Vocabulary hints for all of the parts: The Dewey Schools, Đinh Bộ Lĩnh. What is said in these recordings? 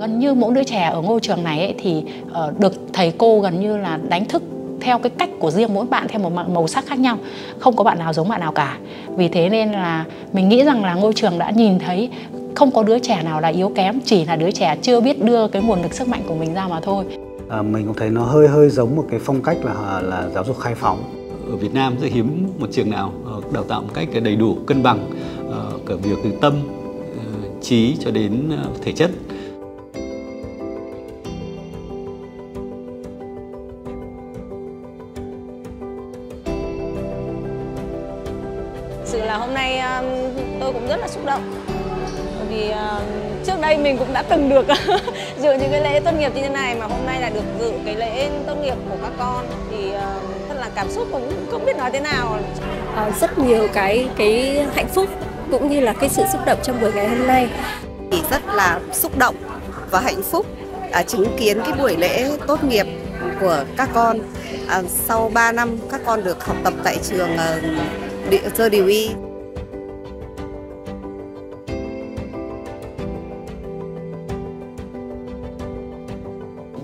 Gần như mỗi đứa trẻ ở ngôi trường này ấy, thì được thầy cô gần như là đánh thức theo cái cách của riêng mỗi bạn, theo một màu sắc khác nhau, không có bạn nào giống bạn nào cả. Vì thế nên là mình nghĩ rằng là ngôi trường đã nhìn thấy không có đứa trẻ nào là yếu kém, chỉ là đứa trẻ chưa biết đưa cái nguồn lực sức mạnh của mình ra mà thôi. Mình cũng thấy nó hơi giống một cái phong cách là giáo dục khai phóng. Ở Việt Nam rất hiếm một trường nào đào tạo một cách đầy đủ, cân bằng cả việc từ tâm, trí cho đến thể chất. Thực sự là hôm nay tôi cũng rất là xúc động, bởi vì trước đây mình cũng đã từng được dự những cái lễ tốt nghiệp như thế này, mà hôm nay là được dự cái lễ tốt nghiệp của các con thì thật là cảm xúc cũng không biết nói thế nào. Rất nhiều cái hạnh phúc cũng như là cái sự xúc động trong buổi ngày hôm nay. Thì rất là xúc động và hạnh phúc chứng kiến cái buổi lễ tốt nghiệp của các con. Sau 3 năm các con được học tập tại trường The Dewey.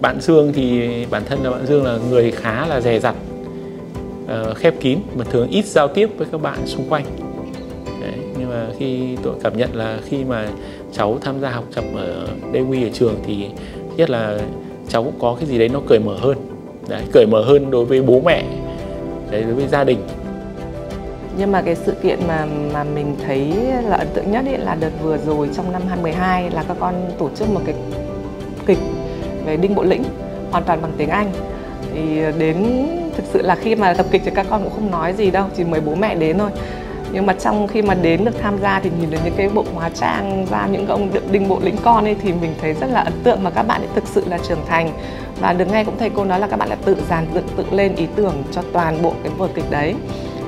Bạn Dương thì bản thân là bạn Dương là người khá là dè dặt, khép kín mà thường ít giao tiếp với các bạn xung quanh. Đấy, nhưng mà khi tôi cảm nhận là khi mà cháu tham gia học tập ở Dewey ở trường thì nhất là cháu cũng có cái gì đấy nó cởi mở hơn. Đấy, cởi mở hơn đối với bố mẹ, đấy, đối với gia đình. Nhưng mà cái sự kiện mà mình thấy là ấn tượng nhất ấy là đợt vừa rồi trong năm 2012 là các con tổ chức một cái kịch về Đinh Bộ Lĩnh hoàn toàn bằng tiếng Anh. Thì đến thực sự là khi mà tập kịch thì các con cũng không nói gì đâu, chỉ mời bố mẹ đến thôi. Nhưng mà trong khi mà đến được tham gia thì nhìn được những cái bộ hóa trang ra những ông Đinh Bộ Lĩnh con ấy thì mình thấy rất là ấn tượng, mà các bạn ấy thực sự là trưởng thành. Và được nghe cũng thầy cô nói là các bạn đã tự dàn dựng, tự lên ý tưởng cho toàn bộ cái vở kịch đấy.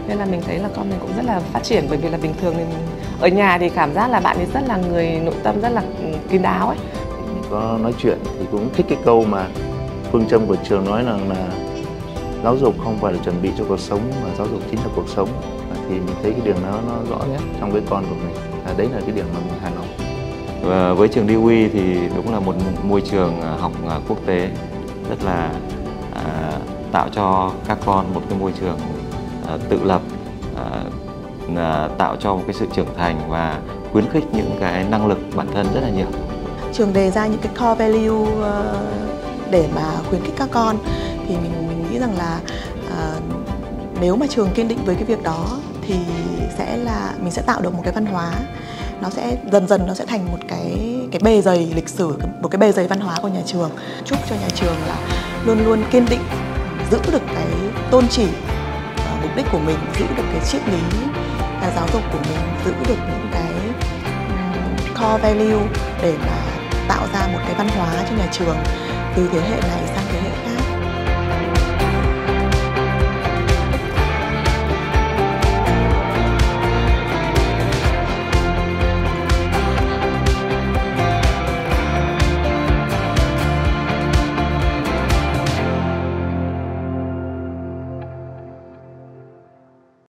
Nên là mình thấy là con mình cũng rất là phát triển, bởi vì là bình thường mình ở nhà thì cảm giác là bạn ấy rất là người nội tâm, rất là kín đáo ấy. Mình có nói chuyện thì cũng thích cái câu mà phương châm của trường nói rằng là giáo dục không phải là chuẩn bị cho cuộc sống mà giáo dục chính là cuộc sống. Thì mình thấy cái điểm đó nó rõ nhất trong cái con của mình. Đấy là cái điểm mà mình hài lòng. Và với trường Dewey thì cũng là một môi trường học quốc tế, rất là tạo cho các con một cái môi trường tự lập, tạo cho một cái sự trưởng thành và khuyến khích những cái năng lực bản thân rất là nhiều. Trường đề ra những cái core value để mà khuyến khích các con thì mình nghĩ rằng là nếu mà trường kiên định với cái việc đó thì sẽ là mình sẽ tạo được một cái văn hóa, nó sẽ dần nó sẽ thành một cái bề dày lịch sử, một cái bề dày văn hóa của nhà trường. Chúc cho nhà trường là luôn luôn kiên định giữ được cái tôn chỉ mục đích của mình, giữ được cái triết lý là giáo dục của mình, giữ được những cái core value để mà tạo ra một cái văn hóa cho nhà trường từ thế hệ này sang thế hệ khác.